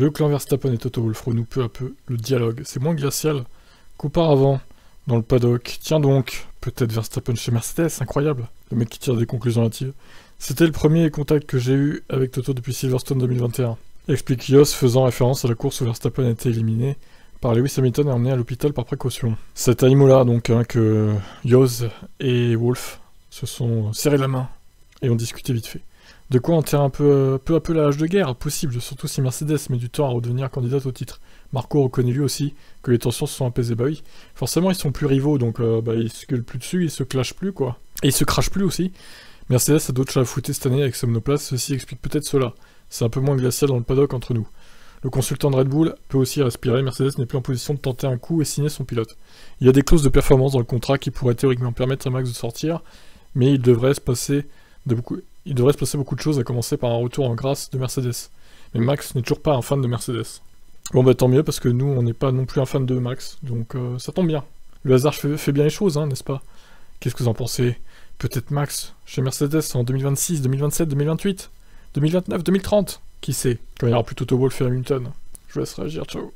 Le clan Verstappen et Toto Wolff renoue peu à peu le dialogue. C'est moins glacial qu'auparavant dans le paddock. Tiens donc, peut-être Verstappen chez Mercedes, incroyable. Le mec qui tire des conclusions hâtives. C'était le premier contact que j'ai eu avec Toto depuis Silverstone 2021. Explique Jos, faisant référence à la course où Verstappen a été éliminé par Lewis Hamilton et emmené à l'hôpital par précaution. C'est à Imola donc hein, que Jos et Wolff se sont serrés la main et ont discuté vite fait. De quoi on tire un peu à peu la hache de guerre, possible, surtout si Mercedes met du temps à redevenir candidate au titre. Marco reconnaît lui aussi que les tensions se sont apaisées, bah oui. Forcément ils sont plus rivaux, donc ils se gueulent plus dessus, ils se clashent plus quoi. Et ils se crachent plus aussi. Mercedes a d'autres chats à fouetter cette année avec ses monoplaces, ceci explique peut-être cela. C'est un peu moins glacial dans le paddock entre nous. Le consultant de Red Bull peut aussi respirer, Mercedes n'est plus en position de tenter un coup et signer son pilote. Il y a des clauses de performance dans le contrat qui pourraient théoriquement permettre à Max de sortir, mais il devrait se passer de beaucoup... Il devrait se passer beaucoup de choses, à commencer par un retour en grâce de Mercedes. Mais Max n'est toujours pas un fan de Mercedes. Bon bah tant mieux, parce que nous, on n'est pas non plus un fan de Max, donc ça tombe bien. Le hasard fait bien les choses, hein, n'est-ce pas? Qu'est-ce que vous en pensez? Peut-être Max chez Mercedes en 2026, 2027, 2028, 2029, 2030? Qui sait? Quand il n'y aura plus Toto Wolff et Hamilton. Je vous laisse réagir, ciao.